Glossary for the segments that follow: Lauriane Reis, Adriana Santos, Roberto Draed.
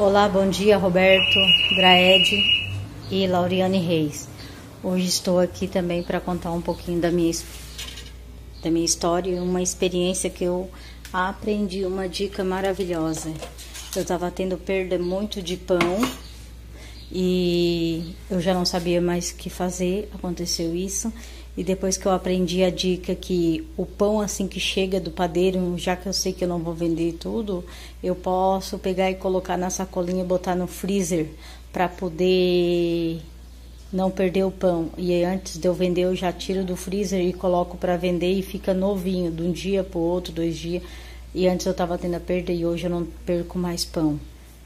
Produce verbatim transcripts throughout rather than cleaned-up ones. Olá, bom dia, Roberto Draed e Lauriane Reis. Hoje estou aqui também para contar um pouquinho da minha, da minha história e uma experiência que eu aprendi, uma dica maravilhosa. Eu estava tendo perda muito de pão e eu já não sabia mais o que fazer, aconteceu isso. E depois que eu aprendi a dica que o pão assim que chega do padeiro, já que eu sei que eu não vou vender tudo, eu posso pegar e colocar na sacolinha e botar no freezer para poder não perder o pão. E aí, antes de eu vender, eu já tiro do freezer e coloco para vender e fica novinho, de um dia para o outro, dois dias. E antes eu estava tendo a perda e hoje eu não perco mais pão.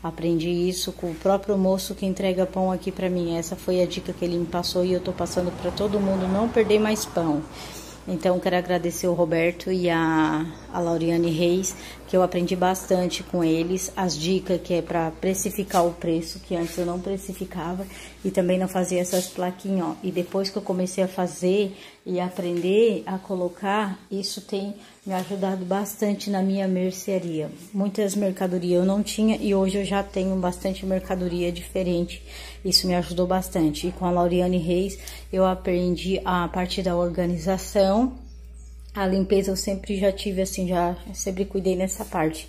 Aprendi isso com o próprio moço que entrega pão aqui para mim. Essa foi a dica que ele me passou e eu estou passando para todo mundo não perder mais pão. Então, quero agradecer o Roberto e a, a Lauriane Reis, que eu aprendi bastante com eles. As dicas que é para precificar o preço, que antes eu não precificava e também não fazia essas plaquinhas. Ó. E depois que eu comecei a fazer e aprender a colocar, isso tem me ajudado bastante na minha mercearia. Muitas mercadorias eu não tinha e hoje eu já tenho bastante mercadoria diferente. Isso me ajudou bastante. E com a Lauriane Reis eu aprendi a parte da organização. A limpeza eu sempre já tive assim, já sempre cuidei nessa parte.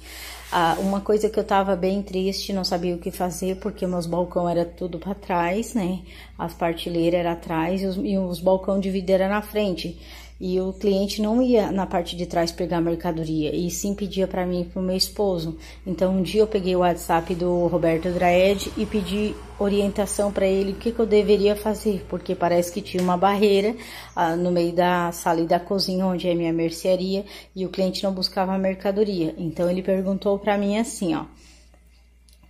Ah, uma coisa que eu tava bem triste, não sabia o que fazer, porque meus balcão era tudo para trás, né? As partilheiras eram atrás e os, e os balcão de vidro era na frente. E o cliente não ia na parte de trás pegar a mercadoria, e sim pedia para mim e para o meu esposo. Então, um dia eu peguei o WhatsApp do Roberto Draed e pedi orientação para ele o que, que eu deveria fazer, porque parece que tinha uma barreira ah, no meio da sala e da cozinha, onde é minha mercearia, e o cliente não buscava a mercadoria. Então, ele perguntou para mim assim, ó,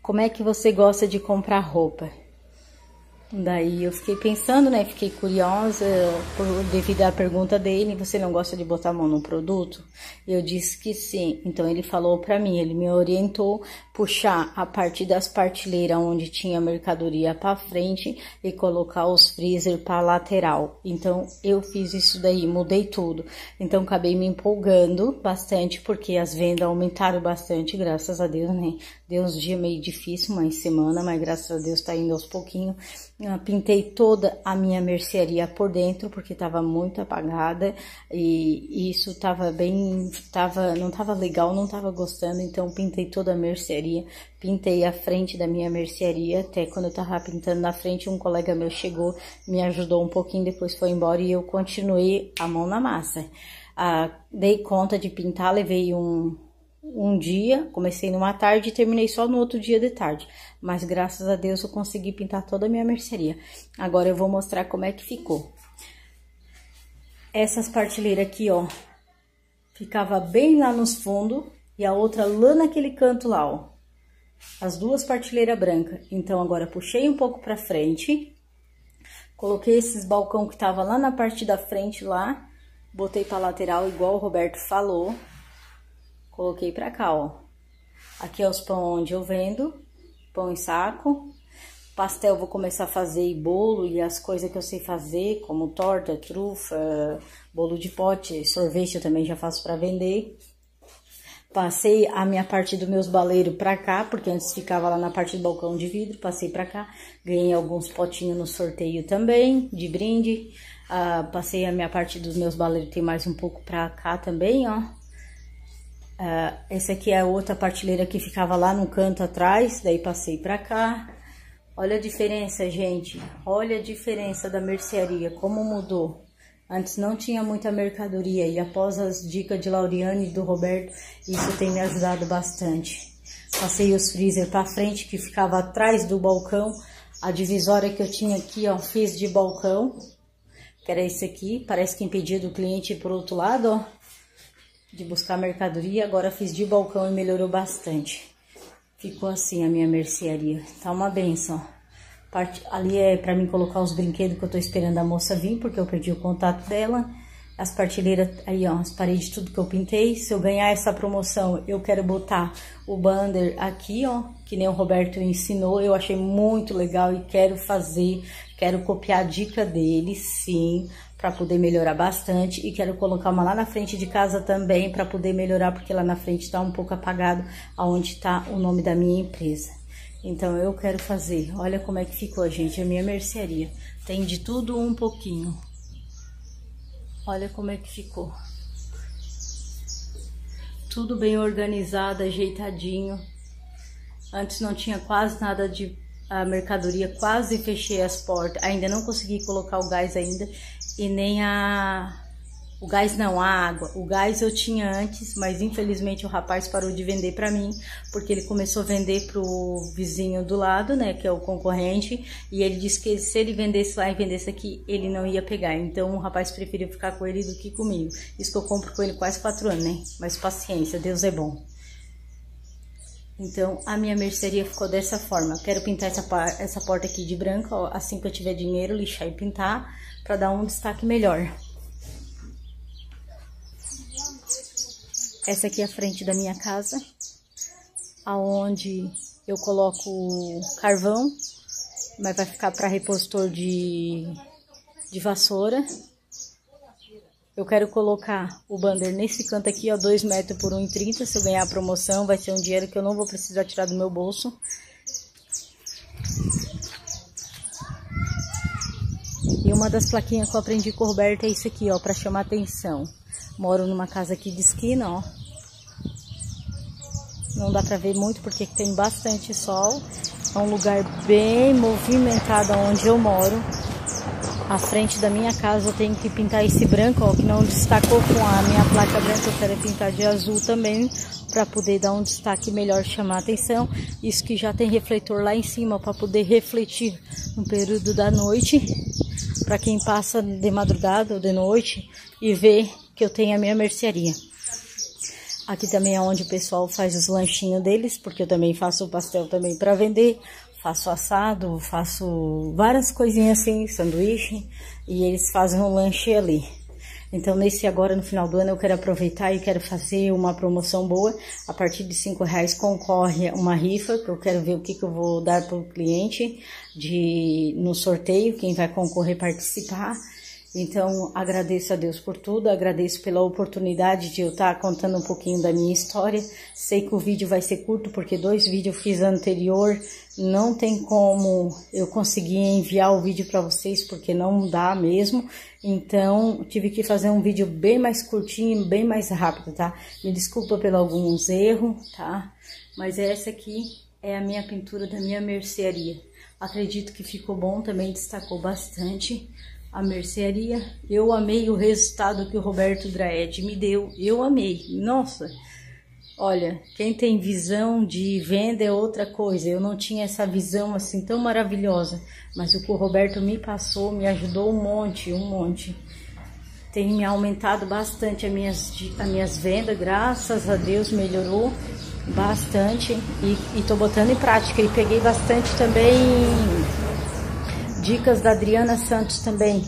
como é que você gosta de comprar roupa? Daí eu fiquei pensando, né, fiquei curiosa por, devido à pergunta dele, você não gosta de botar a mão no produto? Eu disse que sim, então ele falou pra mim, ele me orientou, puxar a parte das partilheiras onde tinha mercadoria pra frente e colocar os freezer pra lateral. Então eu fiz isso daí, mudei tudo, então acabei me empolgando bastante, porque as vendas aumentaram bastante, graças a Deus, né, deu uns dias meio difícil, uma semana, mas graças a Deus tá indo aos pouquinhos. Eu pintei toda a minha mercearia por dentro, porque estava muito apagada e isso estava bem, tava, não estava legal, não estava gostando, então pintei toda a mercearia, pintei a frente da minha mercearia, até quando eu estava pintando na frente, um colega meu chegou, me ajudou um pouquinho, depois foi embora e eu continuei a mão na massa. Ah, dei conta de pintar, levei um... Um dia, comecei numa tarde e terminei só no outro dia de tarde. Mas graças a Deus eu consegui pintar toda a minha mercearia. Agora eu vou mostrar como é que ficou. Essas partilheiras aqui, ó. Ficava bem lá nos fundos e a outra lá naquele canto lá, ó. As duas partilheiras brancas. Então agora puxei um pouco pra frente. Coloquei esses balcão que tava lá na parte da frente lá. Botei pra lateral igual o Roberto falou. Coloquei pra cá, ó. Aqui é os pão onde eu vendo, pão em saco. Pastel eu vou começar a fazer e bolo e as coisas que eu sei fazer, como torta, trufa, bolo de pote, sorvete eu também já faço pra vender. Passei a minha parte dos meus baleiros pra cá, porque antes ficava lá na parte do balcão de vidro, passei pra cá. Ganhei alguns potinhos no sorteio também, de brinde. Ah, passei a minha parte dos meus baleiros, tem mais um pouco pra cá também, ó. Uh, essa aqui é a outra partilheira que ficava lá no canto atrás, daí passei pra cá. Olha a diferença, gente, olha a diferença da mercearia, como mudou. Antes não tinha muita mercadoria e após as dicas de Lauriane e do Roberto, isso tem me ajudado bastante. Passei os freezer pra frente, que ficava atrás do balcão. A divisória que eu tinha aqui, ó, fiz de balcão, que era esse aqui, parece que impedia do cliente ir pro outro lado, ó, de buscar mercadoria. Agora fiz de balcão e melhorou bastante. Ficou assim a minha mercearia. Tá uma benção. Parte, ali é pra mim colocar os brinquedos que eu tô esperando a moça vir, porque eu perdi o contato dela. As partilheiras, aí ó, as paredes, tudo que eu pintei. Se eu ganhar essa promoção, eu quero botar o banner aqui, ó, que nem o Roberto ensinou. Eu achei muito legal e quero fazer, quero copiar a dica dele, sim, para poder melhorar bastante, e quero colocar uma lá na frente de casa também para poder melhorar, porque lá na frente tá um pouco apagado aonde tá o nome da minha empresa. Então, eu quero fazer. Olha como é que ficou, gente, a minha mercearia. Tem de tudo um pouquinho. Olha como é que ficou. Tudo bem organizado, ajeitadinho. Antes não tinha quase nada de a mercadoria, quase fechei as portas. Ainda não consegui colocar o gás ainda e nem a... O gás não, a água. O gás eu tinha antes, mas infelizmente o rapaz parou de vender pra mim, porque ele começou a vender pro vizinho do lado, né, que é o concorrente, e ele disse que se ele vendesse lá e vendesse aqui, ele não ia pegar. Então o rapaz preferiu ficar com ele do que comigo. Isso que eu compro com ele quase quatro anos, né? Mas paciência, Deus é bom. Então, a minha mercearia ficou dessa forma. Quero pintar essa, essa porta aqui de branco, ó, assim que eu tiver dinheiro, lixar e pintar, pra dar um destaque melhor. Essa aqui é a frente da minha casa, aonde eu coloco carvão, mas vai ficar para repostor de, de vassoura. Eu quero colocar o banner nesse canto aqui, ó, dois metros por um e trinta. Se eu ganhar a promoção, vai ser um dinheiro que eu não vou precisar tirar do meu bolso. E uma das plaquinhas que eu aprendi com o Roberto é isso aqui, ó, para chamar atenção. Moro numa casa aqui de esquina, ó. Não dá pra ver muito porque tem bastante sol. É um lugar bem movimentado onde eu moro. À frente da minha casa eu tenho que pintar esse branco, ó, que não destacou com a minha placa branca. Eu quero pintar de azul também, pra poder dar um destaque melhor, chamar a atenção. Isso que já tem refletor lá em cima, pra poder refletir no período da noite. Pra quem passa de madrugada ou de noite e vê que eu tenho a minha mercearia. Aqui também é onde o pessoal faz os lanchinhos deles, porque eu também faço o pastel também para vender, faço assado, faço várias coisinhas assim, sanduíche, e eles fazem um lanche ali. Então, nesse agora, no final do ano, eu quero aproveitar e quero fazer uma promoção boa. A partir de cinco reais concorre uma rifa, que eu quero ver o que, que eu vou dar para o cliente de, no sorteio, quem vai concorrer participar. Então, agradeço a Deus por tudo, agradeço pela oportunidade de eu estar contando um pouquinho da minha história. Sei que o vídeo vai ser curto, porque dois vídeos eu fiz anterior, não tem como eu conseguir enviar o vídeo para vocês, porque não dá mesmo. Então, tive que fazer um vídeo bem mais curtinho, bem mais rápido, tá? Me desculpa por alguns erros, tá? Mas essa aqui é a minha pintura da minha mercearia. Acredito que ficou bom, também destacou bastante a mercearia. Eu amei o resultado que o Roberto Draed me deu, eu amei, nossa, olha, quem tem visão de venda é outra coisa, eu não tinha essa visão assim tão maravilhosa, mas o que o Roberto me passou, me ajudou um monte, um monte, tem me aumentado bastante as minhas, as minhas vendas, graças a Deus melhorou bastante, e, e tô botando em prática, e peguei bastante também dicas da Adriana Santos também,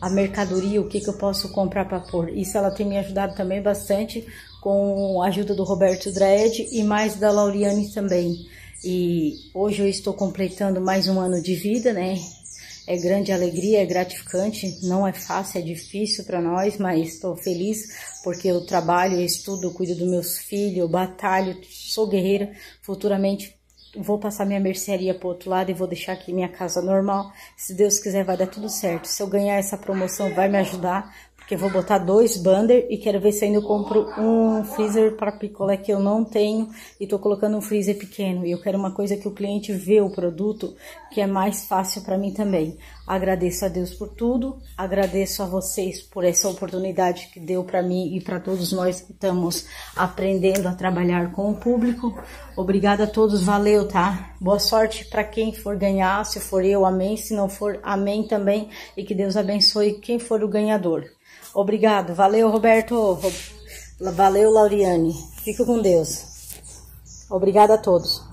a mercadoria, o que, que eu posso comprar para pôr. Isso ela tem me ajudado também bastante, com a ajuda do Roberto Draed e mais da Lauriane também. E hoje eu estou completando mais um ano de vida, né? É grande alegria, é gratificante, não é fácil, é difícil para nós, mas estou feliz porque eu trabalho, eu estudo, eu cuido dos meus filhos, eu batalho, sou guerreira, futuramente vou passar minha mercearia pro outro lado e vou deixar aqui minha casa normal. Se Deus quiser, vai dar tudo certo. Se eu ganhar essa promoção, vai me ajudar, porque eu vou botar dois banner e quero ver se ainda eu compro um freezer para picolé que eu não tenho e tô colocando um freezer pequeno. E eu quero uma coisa que o cliente vê o produto, que é mais fácil para mim também. Agradeço a Deus por tudo, agradeço a vocês por essa oportunidade que deu para mim e para todos nós que estamos aprendendo a trabalhar com o público. Obrigada a todos, valeu, tá? Boa sorte para quem for ganhar, se for eu, amém, se não for, amém também, e que Deus abençoe quem for o ganhador. Obrigado, valeu, Roberto, valeu, Lauriane, fica com Deus. Obrigada a todos.